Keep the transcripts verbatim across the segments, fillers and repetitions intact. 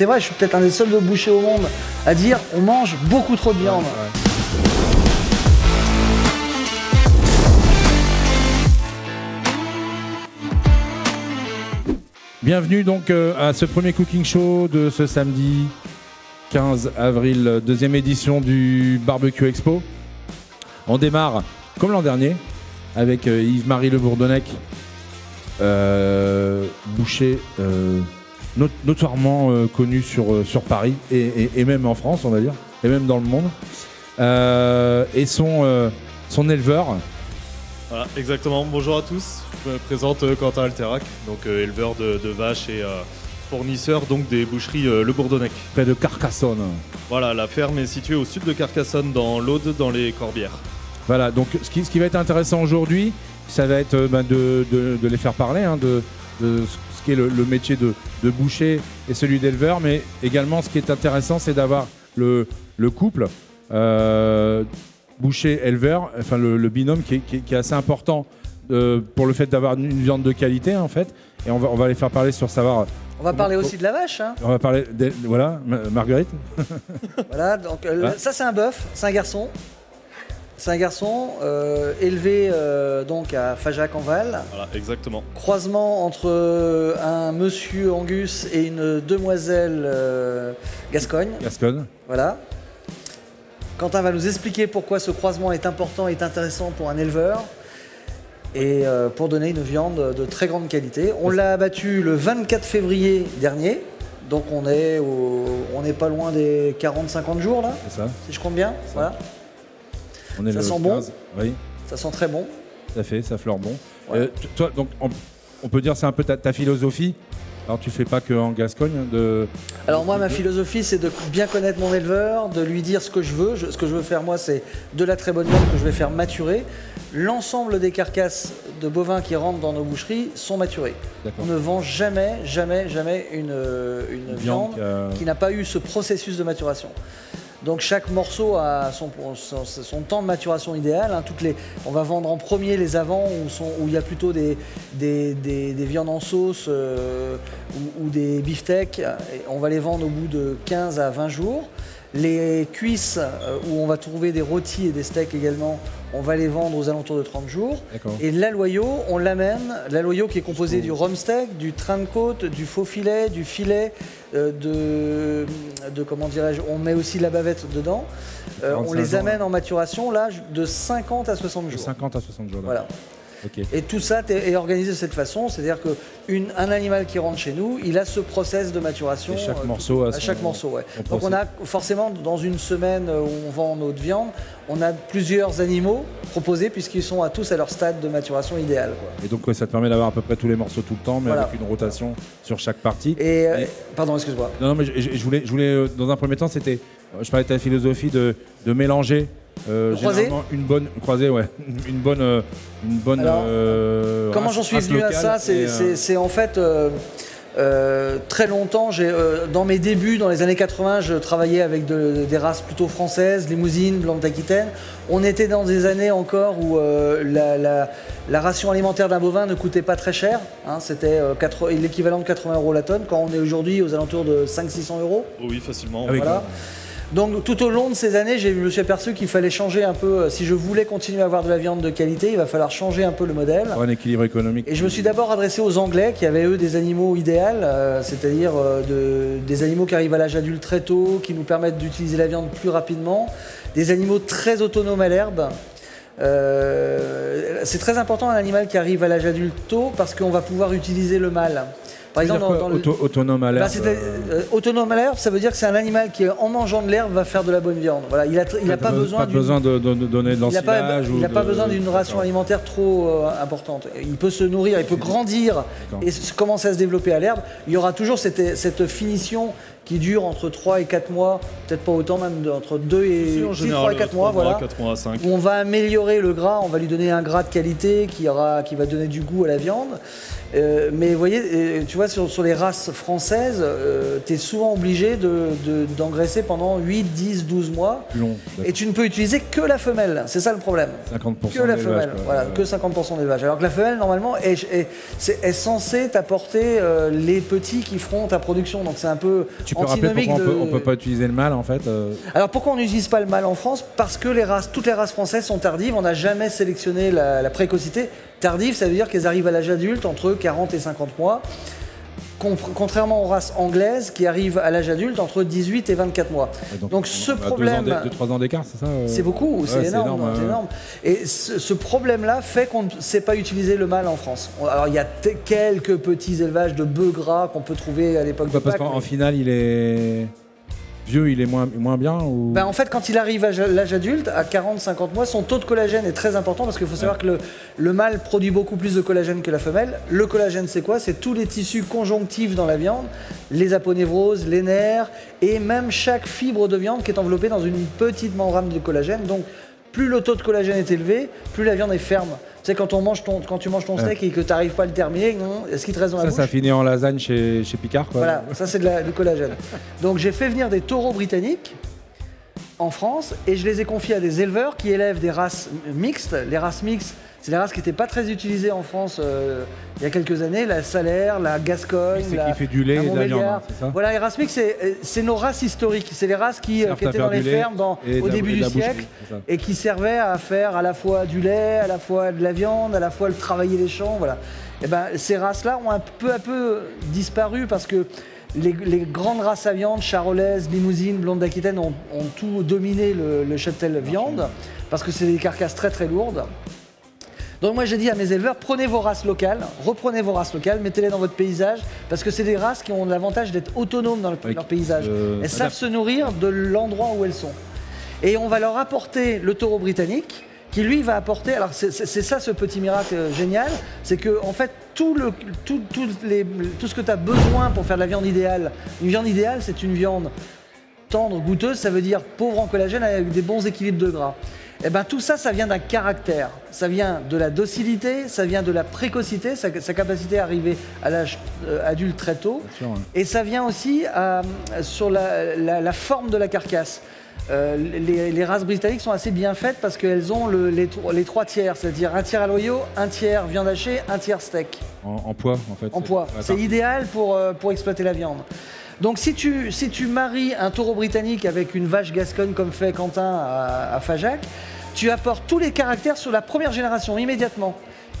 C'est vrai, je suis peut-être un des seuls de bouchers au monde à dire on mange beaucoup trop de viande. Ouais, ouais. Bienvenue donc à ce premier cooking show de ce samedi quinze avril, deuxième édition du Barbecue Expo. On démarre comme l'an dernier avec Yves-Marie Le Bourdonnec, euh, boucher euh, not notoirement euh, connu sur, sur Paris et, et, et même en France, on va dire, et même dans le monde. Euh, et son, euh, son éleveur. Voilà, exactement. Bonjour à tous. Je me présente Quentin Alterrac, donc euh, éleveur de, de vaches et euh, fournisseur donc des boucheries euh, Le Bourdonnec. Près de Carcassonne. Voilà, la ferme est située au sud de Carcassonne, dans l'Aude, dans les Corbières. Voilà, donc ce qui, ce qui va être intéressant aujourd'hui, ça va être euh, bah, de, de, de les faire parler, hein, de, de ce qu'est le, le métier de, de boucher et celui d'éleveur, mais également ce qui est intéressant, c'est d'avoir le, le couple euh, boucher-éleveur, enfin le, le binôme qui est, qui, qui est assez important. Euh, pour le fait d'avoir une viande de qualité hein, en fait, et on va, on va les faire parler sur savoir... On va parler aussi de la vache. Hein. On va parler, de, voilà, Marguerite. Voilà, donc euh, ah. ça c'est un bœuf, c'est un garçon, c'est un garçon euh, élevé euh, donc à Fajac-en-Val. Voilà, exactement. Croisement entre un monsieur Angus et une demoiselle euh, Gascogne. Gascogne. Voilà. Quentin va nous expliquer pourquoi ce croisement est important et intéressant pour un éleveur. Et euh, pour donner une viande de très grande qualité. On l'a abattu le vingt-quatre février dernier, donc on est, au, on est pas loin des quarante cinquante jours là, ça. si je compte bien. Ça, voilà. on est ça sent bon, oui. ça sent très bon. Ça fait, ça fleure bon. Ouais. Euh, toi, donc, on, on peut dire c'est un peu ta, ta philosophie. Alors tu fais pas que en Gascogne de... Alors moi ma philosophie c'est de bien connaître mon éleveur, de lui dire ce que je veux. Je, ce que je veux faire moi c'est de la très bonne viande que je vais faire maturer. L'ensemble des carcasses de bovins qui rentrent dans nos boucheries sont maturées. On ne vend jamais, jamais, jamais une, une viande, viande euh... qui n'a pas eu ce processus de maturation. Donc chaque morceau a son, son, son temps de maturation idéal. Hein, toutes les, on va vendre en premier les avants où, sont, où il y a plutôt des, des, des, des viandes en sauce euh, ou, ou des beefsteaks. On va les vendre au bout de quinze à vingt jours. Les cuisses euh, où on va trouver des rôtis et des steaks également, on va les vendre aux alentours de trente jours. Et l'aloyau, on l'amène. L'aloyau qui est composé oh. du rump steak, du train de côte, du faux filet, du filet, euh, de, de comment dirais-je, on met aussi de la bavette dedans. Euh, on les amène jours, en maturation là de cinquante à soixante jours. De cinquante à soixante jours. Là. Voilà. Okay. Et tout ça est organisé de cette façon, c'est-à-dire qu'un animal qui rentre chez nous, il a ce process de maturation. Et chaque euh, tout, morceau à chaque morceau, ouais. Donc on a forcément, dans une semaine où on vend notre viande, on a plusieurs animaux proposés puisqu'ils sont à tous à leur stade de maturation idéal. Quoi. Et donc ouais, ça te permet d'avoir à peu près tous les morceaux tout le temps, mais voilà, avec une rotation voilà. sur chaque partie. Et, euh, et... Pardon, excuse-moi. Non, non, mais je, je voulais, je voulais euh, dans un premier temps, c'était, je parlais de la philosophie de, de mélanger. Euh, généralement une bonne croisée, ouais, une bonne, euh, une bonne. Alors, euh, comment j'en suis venu à ça, c'est euh... en fait euh, euh, très longtemps. J'ai euh, dans mes débuts, dans les années quatre-vingts, je travaillais avec de, des races plutôt françaises, Limousine, Blonde d'Aquitaine. On était dans des années encore où euh, la, la, la ration alimentaire d'un bovin ne coûtait pas très cher. Hein, c'était euh, l'équivalent de quatre-vingts euros la tonne, quand on est aujourd'hui aux alentours de cinq à six cents euros. Oui, facilement. Voilà. Quoi. Donc tout au long de ces années, je me suis aperçu qu'il fallait changer un peu, si je voulais continuer à avoir de la viande de qualité, il va falloir changer un peu le modèle. Pour un équilibre économique. Et je me suis d'abord adressé aux Anglais qui avaient eux des animaux idéaux, euh, c'est-à-dire euh, de, des animaux qui arrivent à l'âge adulte très tôt, qui nous permettent d'utiliser la viande plus rapidement, des animaux très autonomes à l'herbe. Euh, C'est très important un animal qui arrive à l'âge adulte tôt parce qu'on va pouvoir utiliser le mâle. Par exemple, dans, dans le... Auto autonome à l'herbe. Ben, euh... Autonome à l'herbe, ça veut dire que c'est un animal qui, en mangeant de l'herbe, va faire de la bonne viande. Voilà, il n'a il pas, pas besoin, besoin de, de, de donner de l'ensilage. Il n'a pas, de... pas besoin d'une ration alimentaire trop euh, importante. Il peut se nourrir, il peut grandir et commencer à se développer à l'herbe. Il y aura toujours cette, cette finition qui dure entre trois et quatre mois, peut-être pas autant, même entre deux et, sûr, six, général, trois et quatre mois, voilà, quatre mois à cinq. On va améliorer le gras, on va lui donner un gras de qualité qui, aura, qui va donner du goût à la viande. Euh, mais vous voyez, tu vois, sur, sur les races françaises, euh, tu es souvent obligé d'engraisser de, de, pendant huit, dix, douze mois. Long, et tu ne peux utiliser que la femelle, c'est ça le problème. cinquante pour cent que la femelle, voilà, euh... que cinquante pour cent d'élevage. Alors que la femelle, normalement, est, est, est, est censée t'apporter euh, les petits qui feront ta production. Donc c'est un peu... Tu peut rappeler pourquoi de... on peut, ne peut pas utiliser le mâle en fait euh... Alors pourquoi on n'utilise pas le mâle en France? Parce que les races, toutes les races françaises sont tardives, on n'a jamais sélectionné la, la précocité. Tardive, ça veut dire qu'elles arrivent à l'âge adulte entre quarante et cinquante mois, contrairement aux races anglaises qui arrivent à l'âge adulte entre dix-huit et vingt-quatre mois. Donc, donc ce problème... deux à trois ans d'écart, c'est ça? C'est beaucoup, c'est ouais, énorme, énorme, euh... énorme. Et ce, ce problème-là fait qu'on ne sait pas utiliser le mâle en France. Alors il y a quelques petits élevages de bœufs gras qu'on peut trouver à l'époque de Pâques. Parce qu'en mais... finale, il est... vieux, il est moins, moins bien ou... ben en fait, quand il arrive à l'âge adulte, à quarante à cinquante mois, son taux de collagène est très important parce qu'il faut savoir ouais. que le, le mâle produit beaucoup plus de collagène que la femelle. Le collagène, c'est quoi? C'est tous les tissus conjonctifs dans la viande, les aponevroses, les nerfs et même chaque fibre de viande qui est enveloppée dans une petite membrane de collagène. Donc, plus le taux de collagène est élevé, plus la viande est ferme. Tu sais, quand, on mange ton, quand tu manges ton steak ouais. et que tu n'arrives pas à le terminer, est-ce qu'il te reste dans la bouche? Ça, ça finit en lasagne chez, chez Picard, quoi. Voilà, ça, c'est du collagène. Donc, j'ai fait venir des taureaux britanniques en France et je les ai confiés à des éleveurs qui élèvent des races mixtes. Les races mixtes, c'est des races qui n'étaient pas très utilisées en France euh, il y a quelques années. La Salers, la Gascogne, la qui fait du lait la et de la viande, c'est ça? Voilà, les races mixtes, c'est nos races historiques. C'est les races qui, euh, qui étaient dans les fermes dans, au la, début du siècle boucherie, et qui servaient à faire à la fois du lait, à la fois de la viande, à la fois le travailler les champs. Voilà. Et ben, ces races-là ont un peu à peu disparu parce que les, les grandes races à viande, Charolaise, Limousine, Blonde d'Aquitaine, ont, ont tout dominé le, le cheptel viande parce que c'est des carcasses très très lourdes. Donc moi j'ai dit à mes éleveurs, prenez vos races locales, reprenez vos races locales, mettez-les dans votre paysage, parce que c'est des races qui ont l'avantage d'être autonomes dans le, oui, leur paysage. Euh, elles savent la... se nourrir de l'endroit où elles sont. Et on va leur apporter le taureau britannique, qui lui va apporter, alors c'est ça ce petit miracle génial, c'est que en fait tout, le, tout, tout, les, tout ce que tu as besoin pour faire de la viande idéale, une viande idéale c'est une viande tendre, goûteuse, ça veut dire pauvre en collagène avec des bons équilibres de gras. Eh ben, tout ça, ça vient d'un caractère, ça vient de la docilité, ça vient de la précocité, sa, sa capacité à arriver à l'âge euh, adulte très tôt. Bien sûr, hein. Et ça vient aussi euh, sur la, la, la forme de la carcasse. Euh, les, les races britanniques sont assez bien faites parce qu'elles ont le, les, les trois tiers, c'est-à-dire un tiers à l'oyo, un tiers viande hachée, un tiers steak. En, en poids, en fait. En poids, c'est idéal pour, euh, pour exploiter la viande. Donc si tu, si tu maries un taureau britannique avec une vache gasconne comme fait Quentin à, à Fajac, tu apportes tous les caractères sur la première génération immédiatement.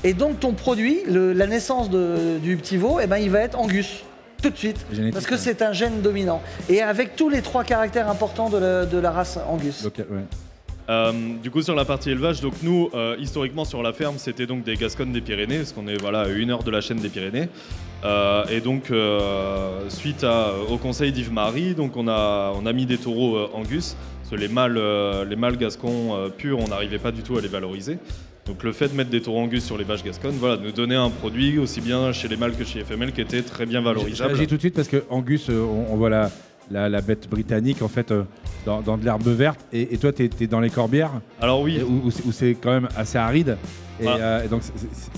Et donc ton produit, le, la naissance de, du petit veau, eh ben, il va être Angus tout de suite. Génétique, parce que ouais. c'est un gène dominant. Et avec tous les trois caractères importants de la, de la race Angus. Okay, ouais. Euh, du coup sur la partie élevage, donc nous euh, historiquement sur la ferme c'était donc des Gasconnes des Pyrénées parce qu'on est voilà, à une heure de la chaîne des Pyrénées euh, et donc euh, suite à, au conseil d'Yves-Marie on a, on a mis des taureaux euh, Angus parce que les mâles, euh, les mâles gascons euh, purs on n'arrivait pas du tout à les valoriser donc le fait de mettre des taureaux Angus sur les vaches gasconnes voilà, nous donnait un produit aussi bien chez les mâles que chez les femelles qui était très bien valorisable. J'ai tout de suite parce que Angus euh, on, on voit la... La, la bête britannique en fait euh, dans, dans de l'herbe verte et, et toi tu es, es dans les Corbières. Alors oui. Où, où, où c'est quand même assez aride et, voilà. euh, et donc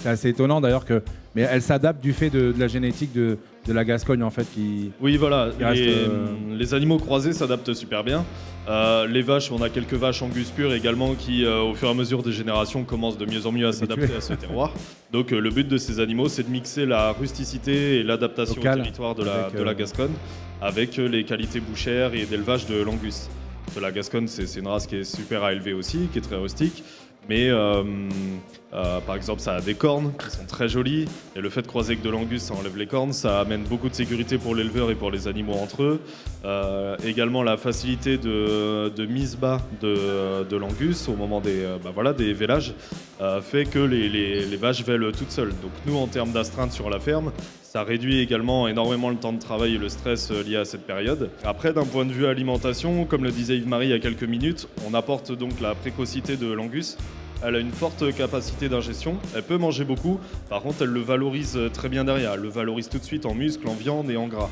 c'est assez étonnant d'ailleurs que mais elle s'adapte du fait de, de la génétique de, de la Gascogne en fait qui. Oui voilà qui reste, les, euh... les animaux croisés s'adaptent super bien. Euh, les vaches, on a quelques vaches Angus pures également qui euh, au fur et à mesure des générations commencent de mieux en mieux à s'adapter à ce terroir. Donc euh, le but de ces animaux c'est de mixer la rusticité et l'adaptation au territoire de la, euh... de la Gascogne avec les qualités bouchères et d'élevage de l'Angus. La Gascogne, c'est une race qui est super à élever aussi, qui est très rustique, mais euh, euh, par exemple, ça a des cornes qui sont très jolies, et le fait de croiser avec de l'Angus, ça enlève les cornes, ça amène beaucoup de sécurité pour l'éleveur et pour les animaux entre eux. Euh, également, la facilité de, de mise bas de, de l'Angus au moment des, bah voilà, des vélages euh, fait que les, les, les vaches vêlent toutes seules. Donc nous, en termes d'astreinte sur la ferme, ça réduit également énormément le temps de travail et le stress lié à cette période. Après, d'un point de vue alimentation, comme le disait Yves-Marie il y a quelques minutes, on apporte donc la précocité de l'Angus. Elle a une forte capacité d'ingestion, elle peut manger beaucoup, par contre elle le valorise très bien derrière, elle le valorise tout de suite en muscles, en viande et en gras.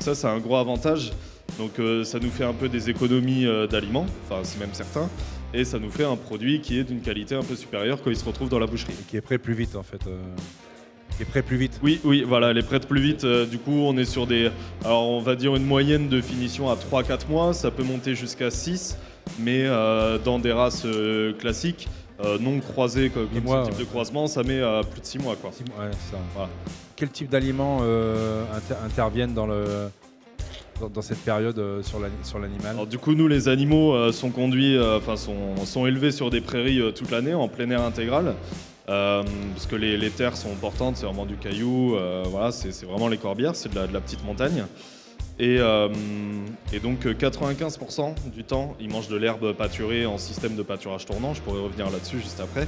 Ça, c'est un gros avantage, donc euh, ça nous fait un peu des économies euh, d'aliments, enfin c'est même certain. Et ça nous fait un produit qui est d'une qualité un peu supérieure quand il se retrouve dans la boucherie. Et qui est prêt plus vite en fait euh... Elle est prête plus vite. Oui, oui, voilà, elle est prête plus vite. Euh, du coup, on est sur des, alors on va dire une moyenne de finition à trois à quatre mois. Ça peut monter jusqu'à six, mais euh, dans des races euh, classiques, euh, non croisées comme, comme mois, ce type ouais. de croisement, ça met euh, plus de six mois, quoi. six mois, ouais, ça. Voilà. Quel type d'aliments euh, inter interviennent dans le dans, dans cette période euh, sur la, sur l'animal. Alors, du coup, nous, les animaux euh, sont conduits, enfin euh, sont, sont élevés sur des prairies euh, toute l'année, en plein air intégral. Euh, parce que les, les terres sont importantes, c'est vraiment du caillou, euh, voilà, c'est vraiment les Corbières, c'est de, de la petite montagne. Et, euh, et donc quatre-vingt-quinze pour cent du temps, ils mangent de l'herbe pâturée en système de pâturage tournant, je pourrais revenir là-dessus juste après.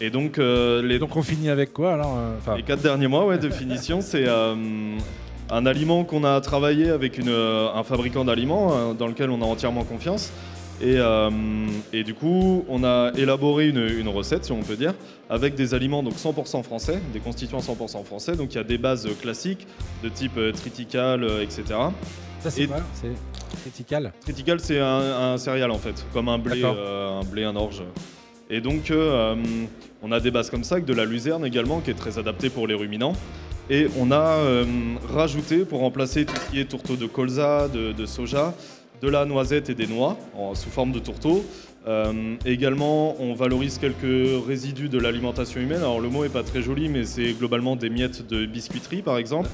Et donc, euh, les... donc on finit avec quoi alors enfin... Les quatre derniers mois ouais, de finition, c'est euh, un aliment qu'on a travaillé avec une, un fabricant d'aliments dans lequel on a entièrement confiance. Et, euh, et du coup, on a élaboré une, une recette, si on peut dire, avec des aliments donc cent pour cent français, des constituants cent pour cent français. Donc il y a des bases classiques de type euh, triticale, euh, et cetera. Ça c'est et... quoi c'est... Triticale Triticale, c'est un, un céréal en fait, comme un blé, euh, un blé, un orge. Et donc euh, on a des bases comme ça, avec de la luzerne également, qui est très adaptée pour les ruminants. Et on a euh, rajouté, pour remplacer tout ce qui est tourteau de colza, de, de soja, de la noisette et des noix en, sous forme de tourteau. Euh, également, on valorise quelques résidus de l'alimentation humaine. Alors le mot n'est pas très joli, mais c'est globalement des miettes de biscuiterie, par exemple.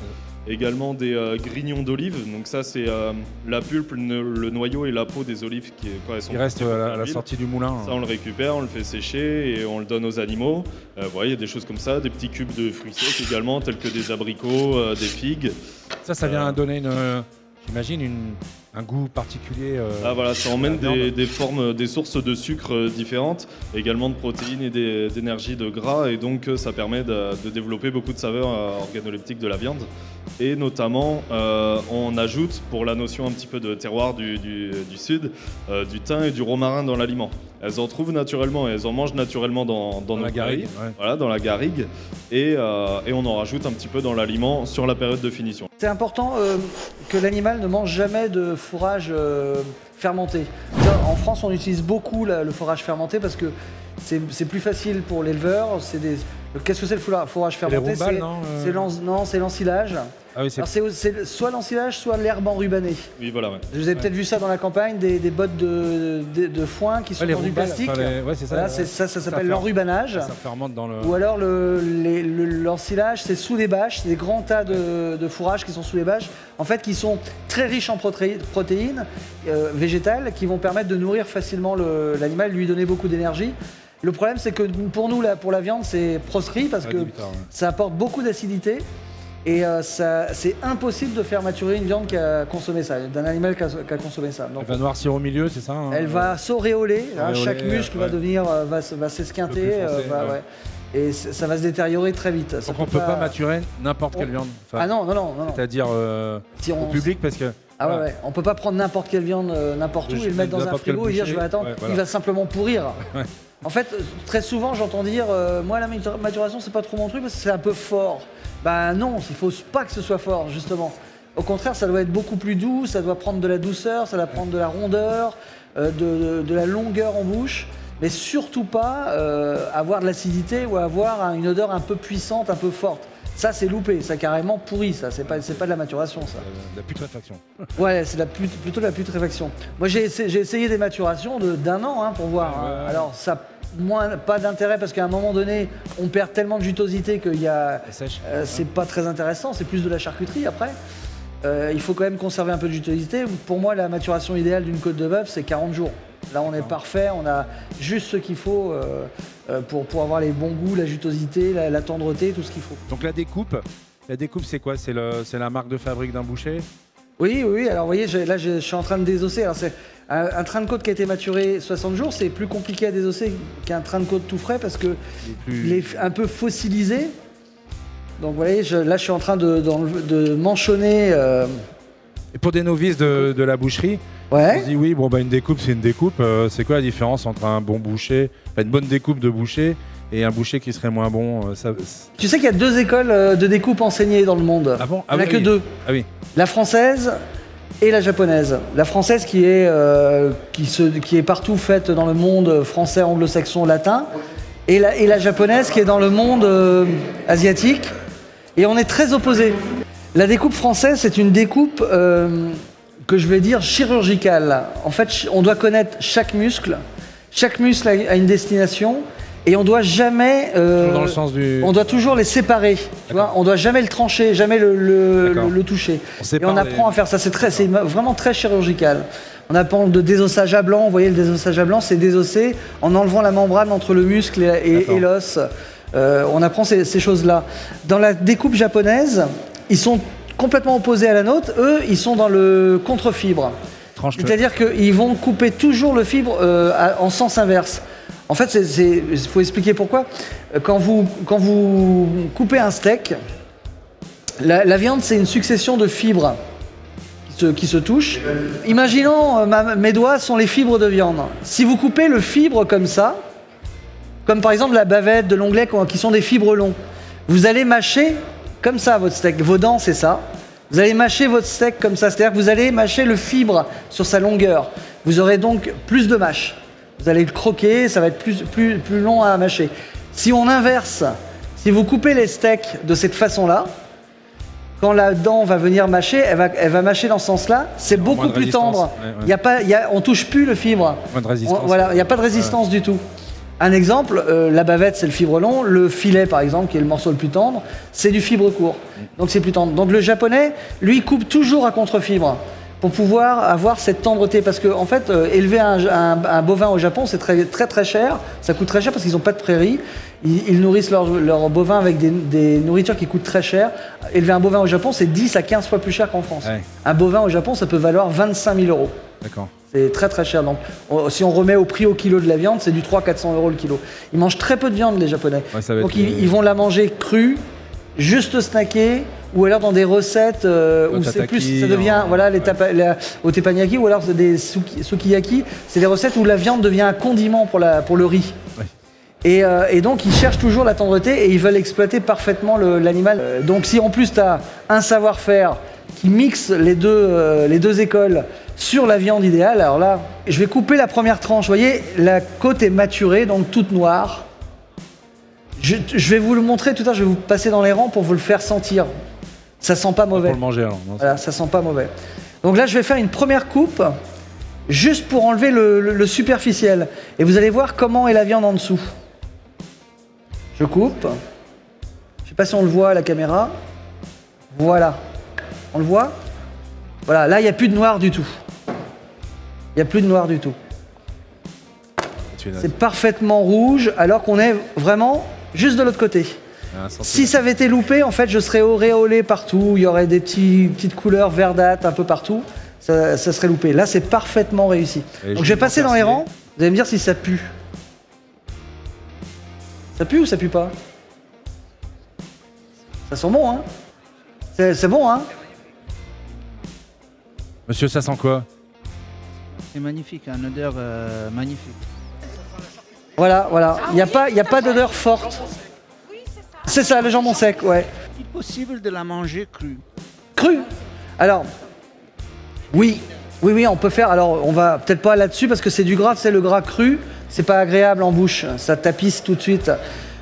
Également des euh, grignons d'olives. Donc ça, c'est euh, la pulpe, le, le noyau et la peau des olives qui quand elles sont il reste à la, à la sortie du moulin. Hein. Ça, on le récupère, on le fait sécher et on le donne aux animaux. Euh, vous voyez, il y a des choses comme ça, des petits cubes de fruits secs également, tels que des abricots, euh, des figues. Ça, ça vient euh, donner une... Euh... J'imagine une, un goût particulier. Euh, ah voilà, ça emmène des, des formes, des sources de sucre différentes, également de protéines et d'énergie, de gras, et donc ça permet de, de développer beaucoup de saveurs organoleptiques de la viande. Et notamment, euh, on ajoute, pour la notion un petit peu de terroir du, du, du sud, euh, du thym et du romarin dans l'aliment. Elles en trouvent naturellement, et elles en mangent naturellement dans, dans, dans nos garrigues, ouais. Voilà, dans la garrigue, et, euh, et on en rajoute un petit peu dans l'aliment sur la période de finition. C'est important euh, que l'animal ne mange jamais de fourrage euh, fermenté. En France, on utilise beaucoup la, le fourrage fermenté parce que c'est plus facile pour l'éleveur. Qu'est-ce que c'est le fourrage fermenté? C'est euh... Non, c'est l'ensilage. Ah oui, c'est soit l'ensilage, soit l'herbe enrubanée. Oui, voilà, ouais. Vous avez peut-être ouais. vu ça dans la campagne, des, des bottes de, de, de foin qui sont ouais, dans du plastique. Enfin, les... ouais, ça, voilà, ouais. ça, ça, ça s'appelle l'enrubanage. Ça fermente dans le... Ou alors l'ensilage, le, c'est sous les bâches, des grands tas de, de fourrages qui sont sous les bâches, en fait, qui sont très riches en protéines, protéines euh, végétales, qui vont permettre de nourrir facilement l'animal, lui donner beaucoup d'énergie. Le problème, c'est que pour nous, là, pour la viande, c'est proscrit parce ouais, que débutant, ouais. ça apporte beaucoup d'acidité. Et euh, c'est impossible de faire maturer une viande qui a consommé ça, d'un animal qui a, qui a consommé ça. Donc, elle va noircir au milieu, c'est ça hein, Elle euh, va s'auréoler, hein, chaque muscle ouais. va devenir, va, va s'esquinter, euh, ouais. ouais. et ça va se détériorer très vite. Donc ça on ne peut, peut pas maturer n'importe on... quelle viande. Enfin, ah non, non, non. non. C'est-à-dire euh, si on... au public parce que... Ah ouais, ouais. On peut pas prendre n'importe quelle viande, euh, n'importe où, et le mettre dans un frigo et dire je vais attendre, ouais, voilà. il va simplement pourrir. Ouais. En fait, très souvent j'entends dire, euh, moi la maturation c'est pas trop mon truc parce que c'est un peu fort. Ben non, il faut pas que ce soit fort justement. Au contraire, ça doit être beaucoup plus doux, ça doit prendre de la douceur, ça doit prendre de la rondeur, euh, de, de, de la longueur en bouche. Mais surtout pas euh, avoir de l'acidité ou avoir une odeur un peu puissante, un peu forte. Ça, c'est loupé, ça carrément pourri, ça. C'est pas, pas de la maturation, ça. De la putréfaction. Ouais, c'est plutôt de la putréfaction. Moi, j'ai essayé des maturations d'un an hein, pour voir. Ah, hein. ouais. Alors, ça moins pas d'intérêt parce qu'à un moment donné, on perd tellement de jutosité que euh, c'est pas très intéressant. C'est plus de la charcuterie après. Euh, il faut quand même conserver un peu de jutosité. Pour moi, la maturation idéale d'une côte de bœuf, c'est quarante jours. Là, on est parfait, on a juste ce qu'il faut euh, pour, pour avoir les bons goûts, la jutosité, la, la tendreté, tout ce qu'il faut. Donc la découpe, la découpe c'est quoi? C'est la marque de fabrique d'un boucher? Oui, oui, alors vous voyez, là je suis en train de désosser. Alors, un, un train de côte qui a été maturé soixante jours, c'est plus compliqué à désosser qu'un train de côte tout frais parce qu'il plus... est un peu fossilisé. Donc vous voyez, je, là je suis en train de, de, de manchonner... Euh... Et pour des novices de, de la boucherie, ouais. on se dit oui, bon, bah, une découpe, c'est une découpe. Euh, c'est quoi la différence entre un bon boucher, une bonne découpe de boucher et un boucher qui serait moins bon euh, ça... Tu sais qu'il y a deux écoles de découpe enseignées dans le monde. Ah bon? Ah, il n'y en a oui, que oui. deux. Ah, oui. La française et la japonaise. La française qui est, euh, qui se, qui est partout faite dans le monde français, anglo-saxon, latin. Et la, et la japonaise qui est dans le monde euh, asiatique. Et on est très opposés. La découpe française, c'est une découpe euh, que je vais dire chirurgicale. En fait, on doit connaître chaque muscle. Chaque muscle a une destination Et on doit jamais, euh, dans le sens du... on doit toujours les séparer. Tu vois, on doit jamais le trancher, jamais le, le, le, le toucher. On et on apprend les... à faire ça. C'est très, c'est vraiment très chirurgical. On apprend de désossage à blanc. Vous voyez, le désossage à blanc, c'est désosser en enlevant la membrane entre le muscle et, et, et l'os. Euh, on apprend ces, ces choses-là. Dans la découpe japonaise, ils sont complètement opposés à la nôtre. Eux, ils sont dans le contre-fibre. C'est-à-dire qu'ils vont couper toujours le fibre euh, en sens inverse. En fait, il faut expliquer pourquoi. Quand vous, quand vous coupez un steak, la, la viande, c'est une succession de fibres qui se, qui se touchent. Imaginons, ma, mes doigts sont les fibres de viande. Si vous coupez le fibre comme ça, comme par exemple la bavette de l'onglet qui sont des fibres longs, vous allez mâcher comme ça votre steak. Vos dents, c'est ça. Vous allez mâcher votre steak comme ça. C'est-à-dire que vous allez mâcher le fibre sur sa longueur. Vous aurez donc plus de mâche. Vous allez le croquer, ça va être plus, plus, plus long à mâcher. Si on inverse, si vous coupez les steaks de cette façon-là, quand la dent va venir mâcher, elle va, elle va mâcher dans ce sens-là, c'est beaucoup plus tendre. Ouais, ouais. Il y a pas, il y a, on ne touche plus le fibre. Moins de résistance. On, voilà, il n'y a pas de résistance euh... du tout. Un exemple, euh, la bavette, c'est le fibre long. Le filet, par exemple, qui est le morceau le plus tendre, c'est du fibre court. Donc c'est plus tendre. Donc le japonais, lui, coupe toujours à contre-fibre, pour pouvoir avoir cette tendreté. Parce qu'en en fait, euh, élever un, un, un bovin au Japon, c'est très, très très cher. Ça coûte très cher parce qu'ils n'ont pas de prairies. Ils, ils nourrissent leurs leur bovins avec des, des nourritures qui coûtent très cher. Élever un bovin au Japon, c'est dix à quinze fois plus cher qu'en France. Ouais. Un bovin au Japon, ça peut valoir vingt-cinq mille euros. D'accord. C'est très très cher. Donc, on, si on remet au prix au kilo de la viande, c'est du trois à quatre cents euros le kilo. Ils mangent très peu de viande, les Japonais. Ouais, donc, une... ils, ils vont la manger crue, juste snacker, ou alors dans des recettes euh, où c'est plus, ça devient, en... voilà, les tapa, ouais. la, au teppanyaki, ou alors des suki, sukiyaki, c'est des recettes où la viande devient un condiment pour, la, pour le riz. Ouais. Et, euh, et donc ils cherchent toujours la tendreté et ils veulent exploiter parfaitement l'animal. Euh, donc si en plus tu as un savoir-faire qui mixe les deux, euh, les deux écoles sur la viande idéale, alors là, je vais couper la première tranche. Vous voyez, la côte est maturée, donc toute noire. Je, je vais vous le montrer tout à l'heure, je vais vous passer dans les rangs pour vous le faire sentir. Ça sent pas mauvais. Pour le manger alors. Non, voilà, ça sent pas mauvais. Donc là, je vais faire une première coupe, juste pour enlever le, le, le superficiel. Et vous allez voir comment est la viande en dessous. Je coupe. Je sais pas si on le voit à la caméra. Voilà. On le voit? Voilà, là, il n'y a plus de noir du tout. Il n'y a plus de noir du tout. C'est parfaitement rouge, alors qu'on est vraiment juste de l'autre côté. Si ça avait été loupé, en fait, je serais auréolé partout. Il y aurait des petits, petites couleurs verdâtres un peu partout. Ça, ça serait loupé. Là, c'est parfaitement réussi. Et donc, je vais passer dans les rangs. Vous allez me dire si ça pue. Ça pue ou ça pue pas? Ça sent bon, hein? C'est bon, hein? Monsieur, ça sent quoi? C'est magnifique, un odeur euh, magnifique. Voilà, voilà. Il n'y a pas, pas d'odeur forte. C'est ça, le jambon sec, ouais. Est-il possible de la manger crue? Crue? Alors, oui, oui, oui, on peut faire. Alors, on va peut-être pas là-dessus parce que c'est du gras, c'est le gras cru, c'est pas agréable en bouche, ça tapisse tout de suite.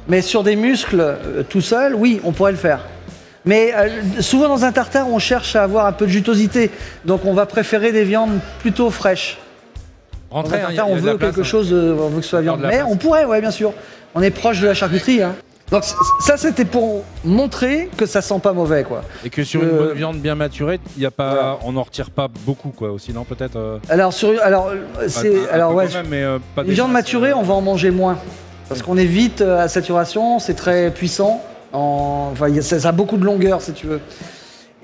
Mais sur des muscles euh, tout seul, oui, on pourrait le faire. Mais euh, souvent dans un tartare, on cherche à avoir un peu de jutosité, donc on va préférer des viandes plutôt fraîches. Rentrer, dans un tartare, on veut quelque chose, on veut que ce soit viande. Mais on pourrait, ouais, bien sûr. On est proche de la charcuterie, hein. Donc ça, c'était pour montrer que ça sent pas mauvais, quoi. Et que sur euh... une bonne viande bien maturée, il y a pas, voilà. On n'en retire pas beaucoup, quoi. Aussi, non, peut-être. Euh... Alors sur, alors c'est, alors ouais, même, mais, euh, pas une viande maturée, on va en manger moins parce qu'on est vite à saturation, c'est très puissant. En... Enfin, ça a beaucoup de longueur, si tu veux.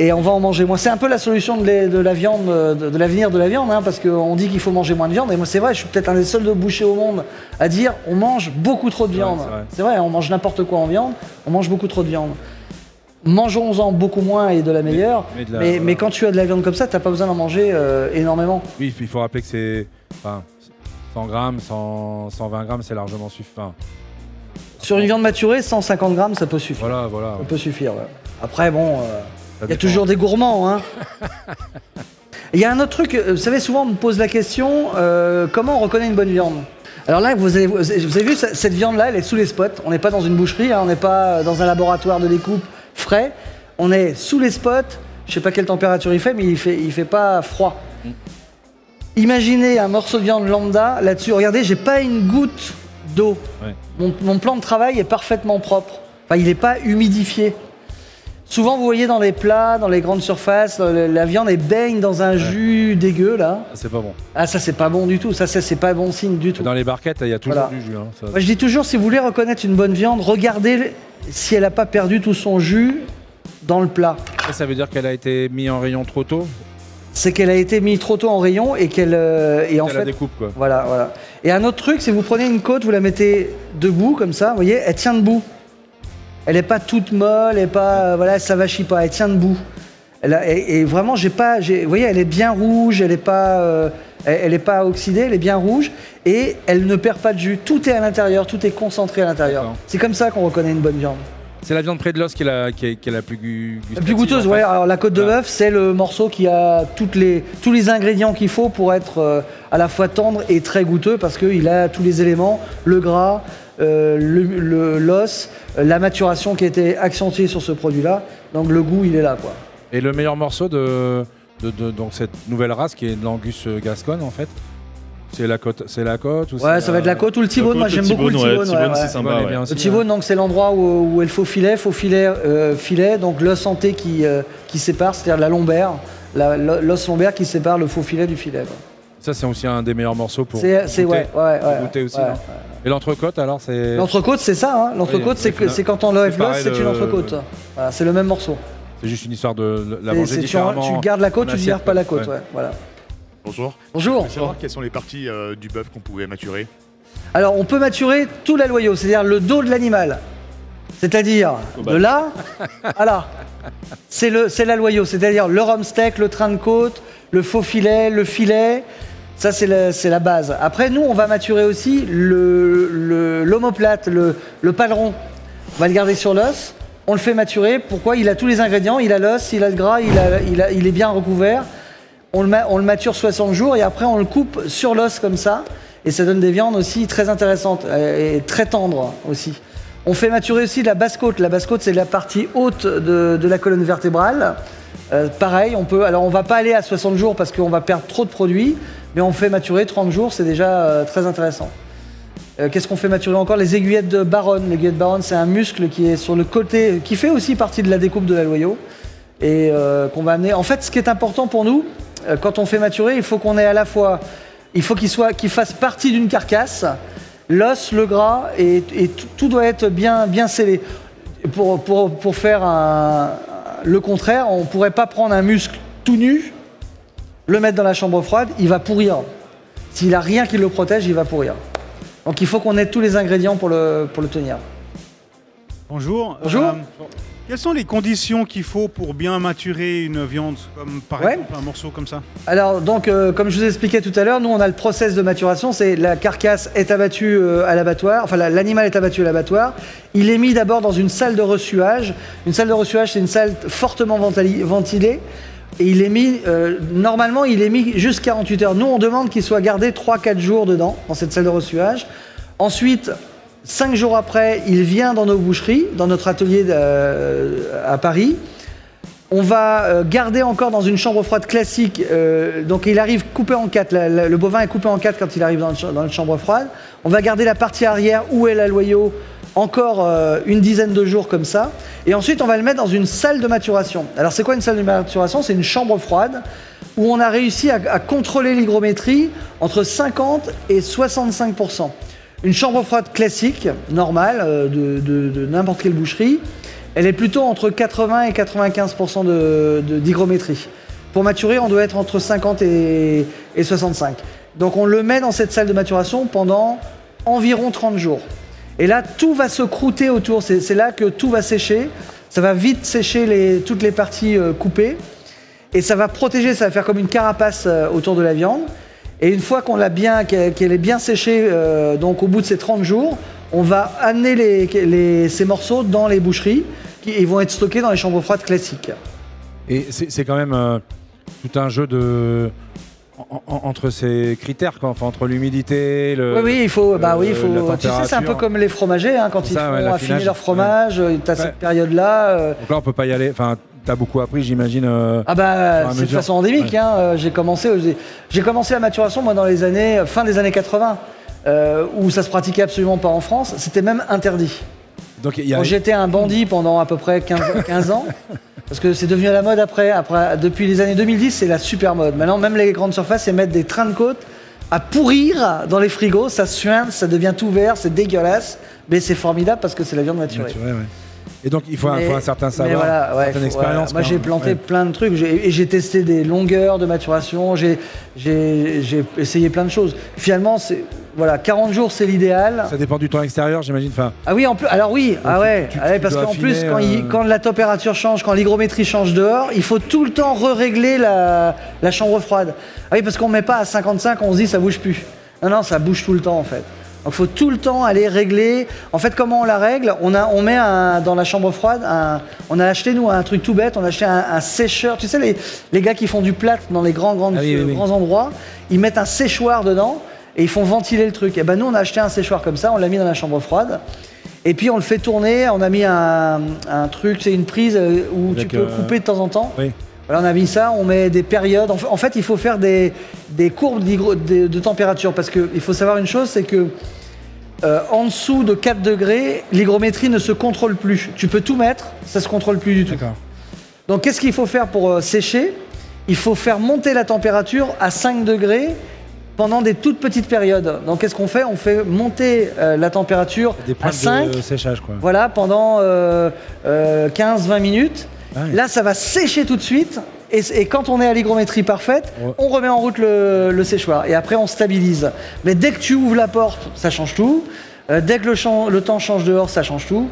Et on va en manger moins. C'est un peu la solution de, les, de la viande, de, de l'avenir de la viande, hein, parce qu'on dit qu'il faut manger moins de viande. Et moi, c'est vrai, je suis peut-être un des seuls de bouchers au monde à dire on mange beaucoup trop de viande. Ouais, c'est vrai. vrai, on mange n'importe quoi en viande, on mange beaucoup trop de viande. Mangeons-en beaucoup moins et de la meilleure. Mais, mais, de la, mais, voilà. mais quand tu as de la viande comme ça, t'as pas besoin d'en manger euh, énormément. Oui, il faut rappeler que c'est enfin, cent grammes, cent, cent vingt grammes, c'est largement suffisant. Sur une viande maturée, cent cinquante grammes, ça peut suffire. Voilà, voilà. Ça peut suffire. Ouais. Après, bon, il euh, y a toujours des gourmands, hein. Il y a un autre truc, vous savez, souvent on me pose la question, euh, comment on reconnaît une bonne viande? Alors là, vous avez, vous avez vu, cette viande-là, elle est sous les spots. On n'est pas dans une boucherie, hein, on n'est pas dans un laboratoire de découpe frais. On est sous les spots. Je ne sais pas quelle température il fait, mais il ne fait, il fait pas froid. Imaginez un morceau de viande lambda là-dessus. Regardez, j'ai pas une goutte d'eau. Ouais. Mon, mon plan de travail est parfaitement propre. Enfin, il n'est pas humidifié. Souvent, vous voyez dans les plats, dans les grandes surfaces, la viande est baigne dans un ouais. jus dégueu, là. C'est pas bon. Ah, ça, c'est pas bon du tout. Ça, c'est pas bon signe du tout. Dans les barquettes, il y a toujours voilà. du jus. Hein, ça... Moi, je dis toujours, si vous voulez reconnaître une bonne viande, regardez si elle n'a pas perdu tout son jus dans le plat. Ça, ça veut dire qu'elle a été mise en rayon trop tôt? C'est qu'elle a été mise trop tôt en rayon et qu'elle... Euh, et en fait, la découpe, quoi. Voilà, voilà. Et un autre truc, c'est que vous prenez une côte, vous la mettez debout, comme ça, vous voyez, elle tient debout. Elle n'est pas toute molle, elle ne voilà, s'avachit pas, elle tient debout. Elle a, et, et vraiment, j'ai pas, vous voyez, elle est bien rouge, elle n'est pas, euh, elle, elle est pas oxydée, elle est bien rouge. Et elle ne perd pas de jus, tout est à l'intérieur, tout est concentré à l'intérieur. C'est comme ça qu'on reconnaît une bonne viande. C'est la viande près de l'os qui est la, qui est, qui est la plus gustative. La plus goûteuse, oui. Alors la côte de bœuf, c'est le morceau qui a toutes les, tous les ingrédients qu'il faut pour être euh, à la fois tendre et très goûteux, parce qu'il a tous les éléments, le gras, euh, le, l'os, la maturation qui a été accentuée sur ce produit-là. Donc le goût, il est là, quoi. Et le meilleur morceau de, de, de donc cette nouvelle race qui est de l'Angus Gascogne, en fait. C'est la côte, c'est la côte ou ouais, ça va être la côte ou le T-bone. Moi, j'aime beaucoup le T-bone. Ouais, ouais, c'est ouais. ouais. Le T-bone, donc c'est l'endroit où, où est le faux filet, faux filet, euh, filet. Donc l'os santé qui euh, qui sépare, c'est-à-dire la lombaire, l'os lombaire qui sépare le faux filet du filet. Quoi. Ça, c'est aussi un des meilleurs morceaux pour goûter, ouais, ouais, ouais, pour goûter aussi. Ouais, ouais. Et l'entrecôte, alors c'est. L'entrecôte, c'est ça. Hein. L'entrecôte, oui, c'est quand on l'enlève l'os, c'est une entrecôte. Le... Voilà, c'est le même morceau. C'est juste une histoire de la manger différemment. Tu gardes la côte, tu ne gardes pas la côte. Voilà. Bonjour. Bonjour. Je voulais savoir quelles sont les parties euh, du bœuf qu'on pouvait maturer. Alors, on peut maturer tout la loyau, c'est-à-dire le dos de l'animal. C'est-à-dire de là à là. C'est la loyau, c'est-à-dire le rump steak, le train de côte, le faux filet, le filet. Ça, c'est la, la base. Après, nous, on va maturer aussi l'omoplate, le, le, le, le paleron. On va le garder sur l'os. On le fait maturer. Pourquoi? Il a tous les ingrédients. Il a l'os, il a le gras, il, a, il, a, il est bien recouvert. On le, on le mature soixante jours et après on le coupe sur l'os comme ça et ça donne des viandes aussi très intéressantes et très tendres aussi. On fait maturer aussi de la basse-côte. La basse-côte, c'est la partie haute de, de la colonne vertébrale. Euh, pareil, on peut, alors on va pas aller à soixante jours parce qu'on va perdre trop de produits, mais on fait maturer trente jours, c'est déjà euh, très intéressant. Euh, Qu'est-ce qu'on fait maturer encore? Les aiguillettes de Baronne. L'aiguillette de Baronne, c'est un muscle qui est sur le côté, qui fait aussi partie de la découpe de la loyau et euh, qu'on va amener. En fait, ce qui est important pour nous, quand on fait maturer, il faut qu'on ait à la fois, il faut qu'il soit, qu'il fasse partie d'une carcasse, l'os, le gras, et, et tout, tout doit être bien, bien scellé. Pour, pour, pour faire un, le contraire, on ne pourrait pas prendre un muscle tout nu, le mettre dans la chambre froide, il va pourrir. S'il n'a rien qui le protège, il va pourrir. Donc il faut qu'on ait tous les ingrédients pour le, pour le tenir. Bonjour. Bonjour. Euh... Quelles sont les conditions qu'il faut pour bien maturer une viande, comme par ouais. exemple un morceau comme ça? Alors donc, euh, comme je vous expliquais tout à l'heure, nous on a le process de maturation, c'est la carcasse est abattue euh, à l'abattoir, enfin l'animal est abattu à l'abattoir. Il est mis d'abord dans une salle de ressuage. Une salle de ressuage, c'est une salle fortement ventilée. Et il est mis, euh, normalement il est mis juste quarante-huit heures. Nous on demande qu'il soit gardé trois à quatre jours dedans, dans cette salle de ressuage. Ensuite, Cinq jours après, il vient dans nos boucheries, dans notre atelier à Paris. On va garder encore dans une chambre froide classique. Euh, donc il arrive coupé en quatre. La, la, le bovin est coupé en quatre quand il arrive dans, le, dans notre chambre froide. On va garder la partie arrière où est la loyau encore euh, une dizaine de jours comme ça. Et ensuite, on va le mettre dans une salle de maturation. Alors c'est quoi une salle de maturation? C'est une chambre froide où on a réussi à, à contrôler l'hygrométrie entre cinquante et soixante-cinq pour cent. Une chambre froide classique, normale, de, de, de n'importe quelle boucherie, elle est plutôt entre quatre-vingts et quatre-vingt-quinze pour cent d'hygrométrie. Pour maturer, on doit être entre cinquante et soixante-cinq. Donc on le met dans cette salle de maturation pendant environ trente jours. Et là, tout va se croûter autour, c'est là que tout va sécher. Ça va vite sécher les, toutes les parties euh, coupées. Et ça va protéger, ça va faire comme une carapace euh, autour de la viande. Et une fois qu'on l'a bien, qu'elle est bien séchée, euh, donc au bout de ces trente jours, on va amener les, les, ces morceaux dans les boucheries qui ils vont être stockés dans les chambres froides classiques. Et c'est quand même euh, tout un jeu de... En, en, entre ces critères, quoi, enfin, entre l'humidité, le. Oui, oui, il faut. Le, bah oui, il faut. Tu sais, c'est un peu comme les fromagers, hein, quand ils ça, font ouais, affiner leur fromage, ouais. tu as ouais. cette période-là. Euh... Donc là, on peut pas y aller. Enfin, tu as beaucoup appris, j'imagine. Euh, ah, bah, c'est de façon endémique. Ouais. Hein, euh, j'ai commencé, j'ai commencé la maturation, moi, dans les années. Fin des années quatre-vingts. euh, où ça se pratiquait absolument pas en France, c'était même interdit. Donc, y a... Moi, j'étais un bandit pendant à peu près quinze, quinze ans, parce que c'est devenu à la mode après, après. Depuis les années deux mille dix, c'est la super mode. Maintenant, même les grandes surfaces, c'est mettre des trains de côte à pourrir dans les frigos, ça suinte, ça devient tout vert, c'est dégueulasse, mais c'est formidable parce que c'est la viande naturelle. Naturel, ouais. Et donc il faut, mais, un, faut un certain savoir, voilà, ouais, certaine faut, expérience. Voilà. Moi j'ai planté ouais. plein de trucs, et j'ai testé des longueurs de maturation, j'ai essayé plein de choses. Finalement, voilà, quarante jours c'est l'idéal. Ça dépend du temps extérieur, j'imagine. Enfin, ah oui, en plus, alors oui, ah ouais, tu, tu, ah ouais, parce qu'en plus euh... quand, il, quand la température change, quand l'hygrométrie change dehors, il faut tout le temps régler la, la chambre froide. Ah oui, parce qu'on ne met pas à cinquante-cinq, on se dit ça bouge plus. Non, non, ça bouge tout le temps en fait. Donc il faut tout le temps aller régler. En fait, comment on la règle? On, a, on met un, dans la chambre froide, un, on a acheté, nous, un truc tout bête, on a acheté un, un sécheur. Tu sais, les, les gars qui font du plâtre dans les grands, grandes, ah oui, oui, grands oui. endroits, ils mettent un séchoir dedans et ils font ventiler le truc. Et ben nous, on a acheté un séchoir comme ça, on l'a mis dans la chambre froide. Et puis, on le fait tourner, on a mis un, un truc, c'est une prise où Avec tu peux euh... couper de temps en temps. Oui. Voilà, on a mis ça, on met des périodes. En fait, il faut faire des, des courbes de, de température parce qu'il faut savoir une chose, c'est que euh, en dessous de quatre degrés, l'hygrométrie ne se contrôle plus. Tu peux tout mettre, ça ne se contrôle plus du tout. Donc, qu'est-ce qu'il faut faire pour euh, sécher? Il faut faire monter la température à cinq degrés pendant des toutes petites périodes. Donc, qu'est-ce qu'on fait? On fait monter euh, la température des à cinq de séchage, quoi. Voilà, pendant euh, euh, quinze à vingt minutes. Là, ça va sécher tout de suite. Et, et quand on est à l'hygrométrie parfaite, on remet en route le, le séchoir. Et après, on stabilise. Mais dès que tu ouvres la porte, ça change tout. Euh, dès que le, le temps change dehors, ça change tout.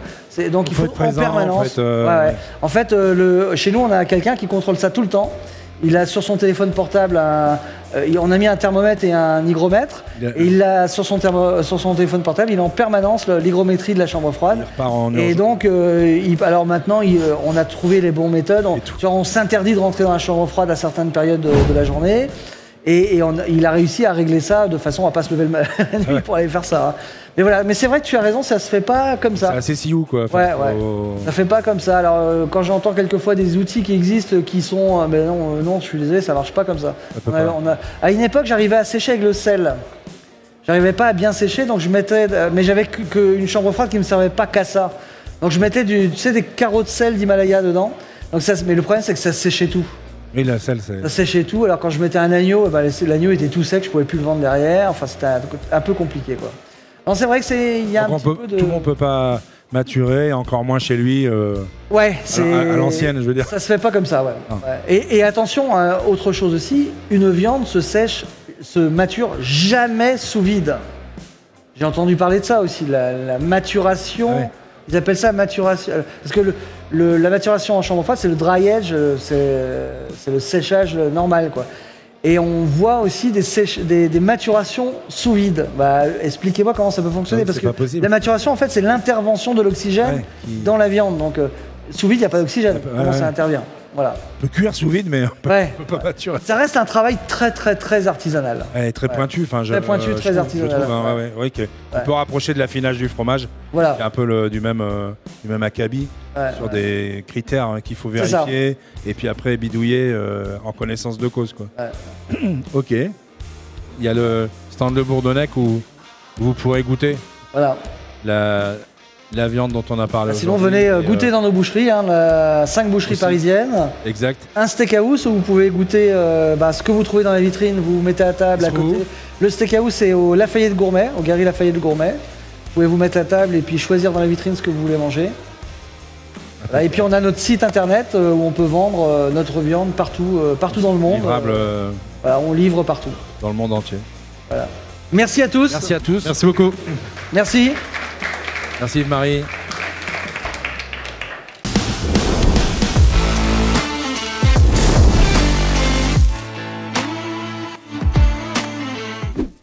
Donc, il faut, il faut être présent, en permanence. En fait, euh... ouais, ouais. En fait euh, le, chez nous, on a quelqu'un qui contrôle ça tout le temps. Il a sur son téléphone portable, un, euh, on a mis un thermomètre et un hygromètre. Il a, et il a sur son, thermo, sur son téléphone portable, il a en permanence l'hygrométrie de la chambre froide. Il repart en et donc, euh, il, alors maintenant, il, on a trouvé les bonnes méthodes. On, on s'interdit de rentrer dans la chambre froide à certaines périodes de, de la journée. Et, et on, il a réussi à régler ça de façon à pas se lever le nuit ouais. pour aller faire ça. Hein. Mais voilà, mais c'est vrai que tu as raison, ça se fait pas comme ça. C'est assez sioux quoi. Enfin, ouais, ouais. Oh... Ça fait pas comme ça. Alors euh, quand j'entends quelquefois des outils qui existent, qui sont, euh, ben non, euh, non, je suis désolé, ça marche pas comme ça. ça on a, on a... À une époque, j'arrivais à sécher avec le sel. J'arrivais pas à bien sécher, donc je mettais, euh, mais j'avais qu'une chambre froide qui me servait pas qu'à ça. Donc je mettais du, tu sais, des carreaux de sel d'Himalaya dedans. Donc ça, mais le problème c'est que ça séchait tout. Oui, la selle, c'est... Ça séchait tout. Alors quand je mettais un agneau, eh ben, l'agneau était tout sec, je pouvais plus le vendre derrière. Enfin, c'était un, un peu compliqué quoi. Non, c'est vrai que c'est il y a donc un petit peut, peu de... Tout le monde peut pas maturer, encore moins chez lui. Euh, ouais, c'est à, à l'ancienne, je veux dire. Ça se fait pas comme ça, ouais. Ah. ouais. Et, et attention, hein, autre chose aussi, une viande se sèche, se mature jamais sous vide. J'ai entendu parler de ça aussi, la, la maturation. Ouais. Ils appellent ça maturation, parce que le, le, la maturation en chambre froide, c'est le dry edge, c'est le séchage normal, quoi. Et on voit aussi des, des, des maturations sous vide. Bah, expliquez-moi comment ça peut fonctionner. Non, parce que la maturation, en fait, c'est l'intervention de l'oxygène ouais, qui... dans la viande. Donc, euh, sous vide, il n'y a pas d'oxygène. Comment ouais, ouais. ça intervient voilà. On peut cuire sous vide, mais on peut, ouais. on peut pas maturer. Ça reste un travail très, très, très artisanal. Ouais, très, ouais. Pointu, très pointu. Très pointu, très trouve, artisanal. Trouve, hein, ouais. Ouais, okay. ouais. On peut rapprocher de l'affinage du fromage. Voilà. C'est un peu le, du même, euh, du même acabit. Ouais, sur ouais. des critères hein, qu'il faut vérifier et puis après bidouiller euh, en connaissance de cause quoi. Ouais. Ok, il y a le stand Le Bourdonnec où vous pourrez goûter voilà. la, la viande dont on a parlé. Bah, sinon venez et, goûter euh, dans nos boucheries, hein, la, cinq boucheries aussi. Parisiennes, exact. Un steakhouse où vous pouvez goûter euh, bah, ce que vous trouvez dans les vitrines, vous, vous mettez à table à côté. Le steakhouse c'est au Lafayette Gourmet, au Garry Lafayette Gourmet. Vous pouvez vous mettre à table et puis choisir dans la vitrine ce que vous voulez manger. Et puis on a notre site internet euh, où on peut vendre euh, notre viande partout, euh, partout dans le monde. Livrable, euh, voilà, on livre partout. Dans le monde entier. Voilà. Merci à tous. Merci à tous. Merci beaucoup. Merci. Merci Yves-Marie.